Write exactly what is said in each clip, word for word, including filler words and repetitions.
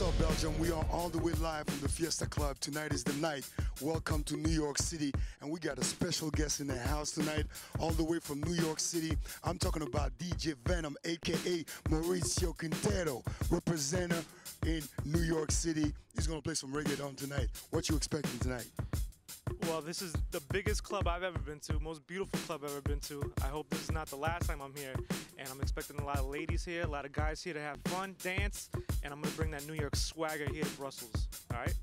What's up, Belgium? We are all the way live from the Fiesta Club. Tonight is the night. Welcome to New York City. And we got a special guest in the house tonight, all the way from New York City. I'm talking about D J Venom, a k a. Mauricio Quintero, representative in New York City. He's going to play some reggaeton tonight. What you expecting tonight? Well, this is the biggest club I've ever been to, most beautiful club I've ever been to. I hope this is not the last time I'm here. And I'm expecting a lot of ladies here, a lot of guys here to have fun, dance, and I'm going to bring that New York swagger here to Brussels, all right?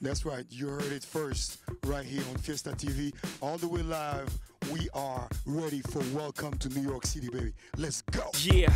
That's right. You heard it first right here on Fiesta T V. All the way live, we are ready for Welcome to New York City, baby. Let's go. Yeah.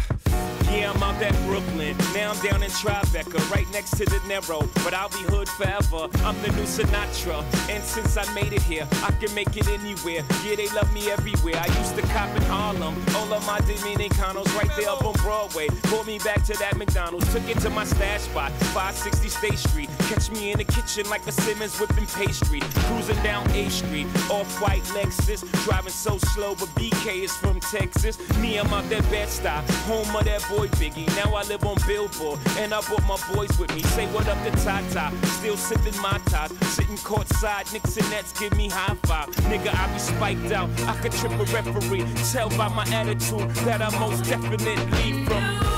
Yeah, I'm out at Brooklyn. Now I'm down in Tribeca, right next to the narrow. But I'll be hood forever. I'm the new Sinatra. And since I made it here, I can make it anywhere. Yeah, they love me everywhere. I used to cop in Harlem. All of my Dominicanos right there up on Broadway. Pulled me back to that McDonald's. Took it to my stash spot, five sixty State Street. Catch me in the kitchen like a Simmons whipping pastry. Cruising down A Street, off-white Lexus. Driving so slow, but B K is from Texas. Me, I'm out that Bed-Stuy, home of that boy Biggie. Now I live on Billboard, and I brought my boys with me. Say what up to Tata, still sipping my top. Sitting courtside, Knicks and Nets give me high five. Nigga, I be spiked out, I could trip a referee. Tell by my attitude that I most definitely from